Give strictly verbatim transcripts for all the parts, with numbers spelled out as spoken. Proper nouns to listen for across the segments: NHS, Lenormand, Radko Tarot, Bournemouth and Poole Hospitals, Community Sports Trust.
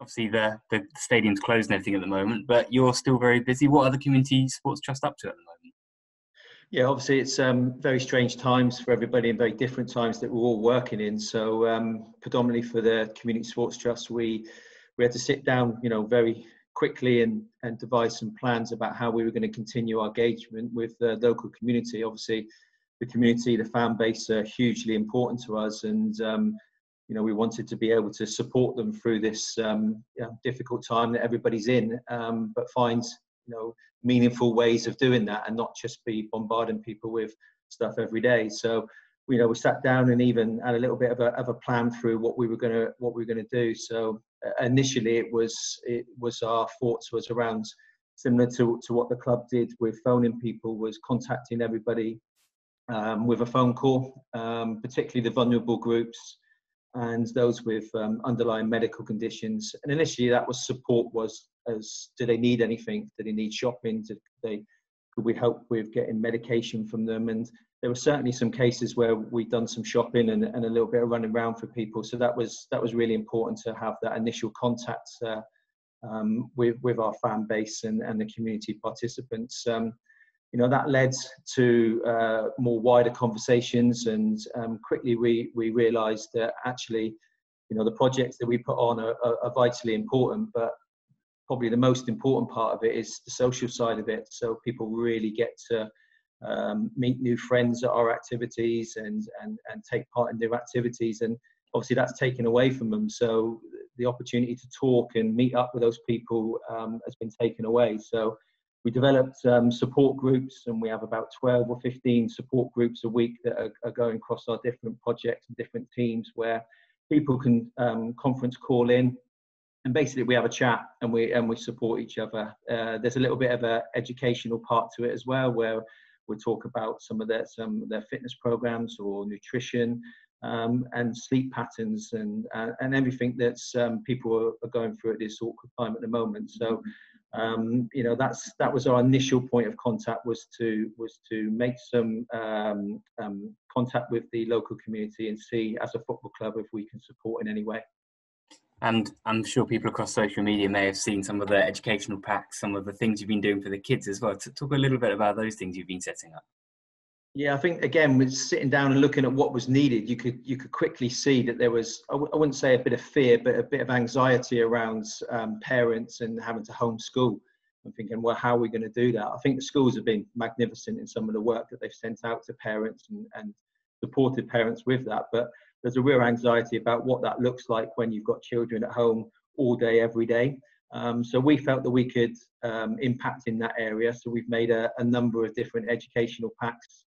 obviously the, the stadium's closed and everything at the moment, but you're still very busy. What are the Community Sports Trust up to at the moment? Yeah, obviously it's um, very strange times for everybody and very different times that we're all working in. So um, predominantly for the Community Sports Trust, we we had to sit down, you know, very quickly and, and devise some plans about how we were going to continue our engagement with the local community. Obviously, the community, the fan base are hugely important to us, and um, you know, we wanted to be able to support them through this um, you know, difficult time that everybody's in, um, but find, you know, meaningful ways of doing that and not just be bombarding people with stuff every day. So, you know, we sat down and even had a little bit of a, of a plan through what we were going to what we were going to do. So uh, initially, it was it was our thoughts was around similar to to what the club did with phoning people, was contacting everybody um, with a phone call, um, particularly the vulnerable groups and those with um, underlying medical conditions. And initially that was support was as, do they need anything? Do they need shopping? Did they, could we help with getting medication from them? And there were certainly some cases where we'd done some shopping and, and a little bit of running around for people. So that was, that was really important to have that initial contact uh, um, with, with our fan base and, and the community participants. Um, You know, that led to uh, more wider conversations, and um, quickly we, we realised that actually, you know, the projects that we put on are, are, are vitally important, but probably the most important part of it is the social side of it. So people really get to um, meet new friends at our activities and, and, and take part in their activities, and obviously that's taken away from them. So the opportunity to talk and meet up with those people um, has been taken away. So we developed um, support groups, and we have about twelve or fifteen support groups a week that are, are going across our different projects and different teams, where people can um, conference call in, and basically we have a chat and we and we support each other. Uh, there's a little bit of an educational part to it as well, where we talk about some of their some of their fitness programs or nutrition um, and sleep patterns and uh, and everything that's um, people are going through at this awkward time at the moment. So. Um, you know, that's that was our initial point of contact, was to was to make some um, um, contact with the local community and see as a football club if we can support in any way. And I'm sure people across social media may have seen some of the educational packs, some of the things you've been doing for the kids as well. Talk a little bit about those things you've been setting up. Yeah, I think again, with sitting down and looking at what was needed, you could you could quickly see that there was, I, w I wouldn't say a bit of fear, but a bit of anxiety around um, parents and having to homeschool. I'm thinking, well, how are we going to do that? I think the schools have been magnificent in some of the work that they've sent out to parents and, and supported parents with that. But there's a real anxiety about what that looks like when you've got children at home all day, every day. Um, so we felt that we could um, impact in that area. So we've made a, a number of different educational packs.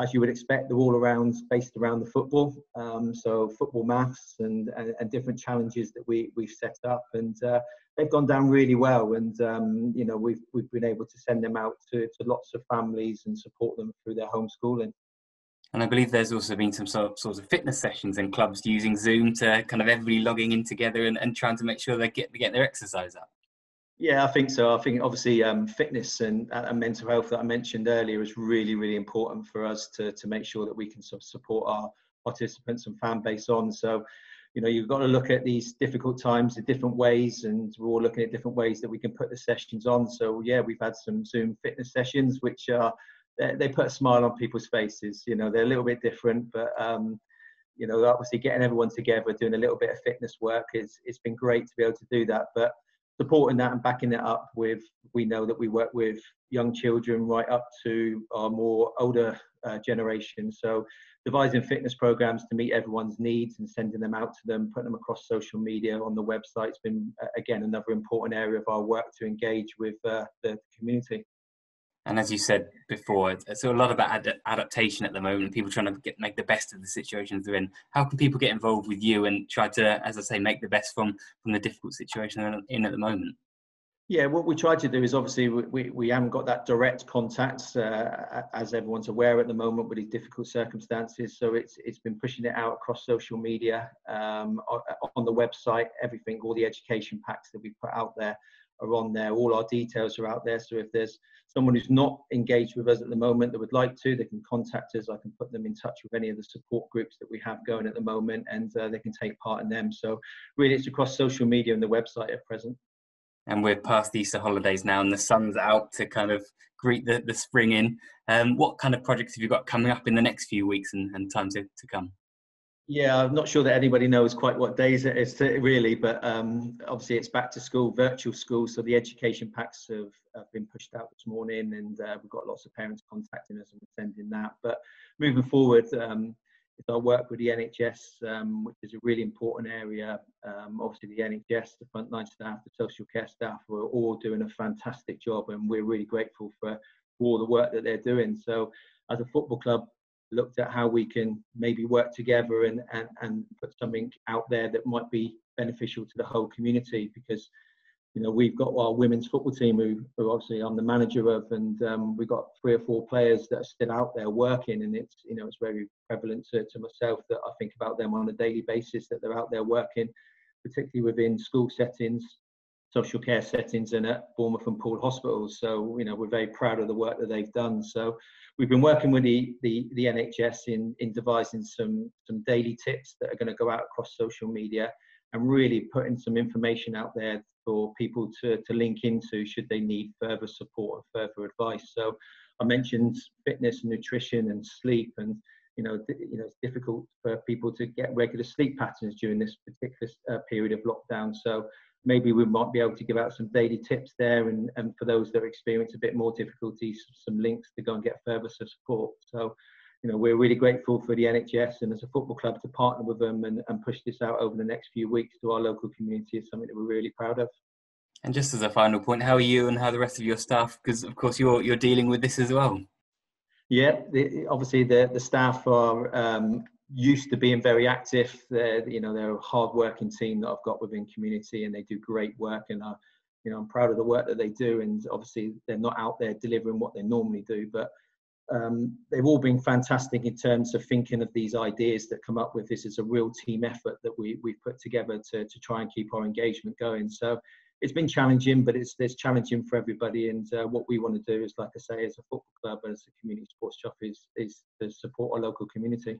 As you would expect, they're all around, based around the football. Um, so football maths and, and, and different challenges that we, we've set up, and uh, they've gone down really well. And, um, you know, we've, we've been able to send them out to, to lots of families and support them through their homeschooling. And I believe there's also been some sort of, sort of fitness sessions and clubs using Zoom to kind of everybody logging in together and, and trying to make sure they get, they get their exercise up. Yeah, I think so. I think obviously um, fitness and, and mental health that I mentioned earlier is really, really important for us to, to make sure that we can sort of support our participants and fan base on. So, you know, you've got to look at these difficult times in different ways, and we're all looking at different ways that we can put the sessions on. So, yeah, we've had some Zoom fitness sessions, which are, they, they put a smile on people's faces. You know, they're a little bit different, but, um, you know, obviously getting everyone together, doing a little bit of fitness work, is, it's been great to be able to do that. But supporting that and backing it up with, we know that we work with young children right up to our more older uh, generation. So devising fitness programs to meet everyone's needs and sending them out to them, putting them across social media, on the website, has been, again, another important area of our work to engage with uh, the community. And as you said before, it's a lot about ad adaptation at the moment, people trying to get, make the best of the situations they're in. How can people get involved with you and try to, as I say, make the best from, from the difficult situation they're in at the moment? Yeah, what we try to do is, obviously, we, we haven't got that direct contact, uh, as everyone's aware at the moment, with these difficult circumstances. So it's, it's been pushing it out across social media, um, on the website, everything, all the education packs that we put out there. are on there. All our details are out there. So if there's someone who's not engaged with us at the moment that would like to, they can contact us. I can put them in touch with any of the support groups that we have going at the moment, and uh, they can take part in them. So really, it's across social media and the website at present. And we're past the Easter holidays now, and the sun's out to kind of greet the, the spring in. Um, what kind of projects have you got coming up in the next few weeks and, and times to come? Yeah, I'm not sure that anybody knows quite what days it is to, really, but um, obviously it's back to school, virtual school, so the education packs have, have been pushed out this morning, and uh, we've got lots of parents contacting us and sending that. But moving forward, um, it's our work with the N H S, um, which is a really important area. Um, obviously the N H S, the frontline staff, the social care staff, we're all doing a fantastic job, and we're really grateful for all the work that they're doing. So as a football club, looked at how we can maybe work together and, and, and put something out there that might be beneficial to the whole community, because, you know, we've got our women's football team who, who obviously I'm the manager of, and um, we've got three or four players that are still out there working, and it's, you know, it's very prevalent to, to myself that I think about them on a daily basis, that they're out there working, particularly within school settings, social care settings, and at Bournemouth and Poole Hospitals. So, you know, we're very proud of the work that they've done. So we've been working with the, the, the N H S in, in devising some, some daily tips that are going to go out across social media, and really putting some information out there for people to, to link into should they need further support and further advice. So I mentioned fitness and nutrition and sleep, and you know, you know, it's difficult for people to get regular sleep patterns during this particular uh, period of lockdown. So maybe we might be able to give out some daily tips there, and, and for those that experience a bit more difficulty, some links to go and get further support. So, you know, we're really grateful for the N H S, and as a football club to partner with them and, and push this out over the next few weeks to our local community is something that we're really proud of. And just as a final point, how are you and how are the rest of your staff? Because of course you're, you're dealing with this as well. Yeah, the, obviously the, the staff are um, used to being very active. They're, you know, they're a hard-working team that I've got within community, and they do great work, and I, you know, I'm proud of the work that they do. And obviously they're not out there delivering what they normally do, but um, they've all been fantastic in terms of thinking of these ideas that come up with. This is a real team effort that we, we've put together to, to try and keep our engagement going. So it's been challenging, but it's, it's challenging for everybody. And uh, what we want to do is, like I say, as a football club, as a community sports shop, is, is to support our local community.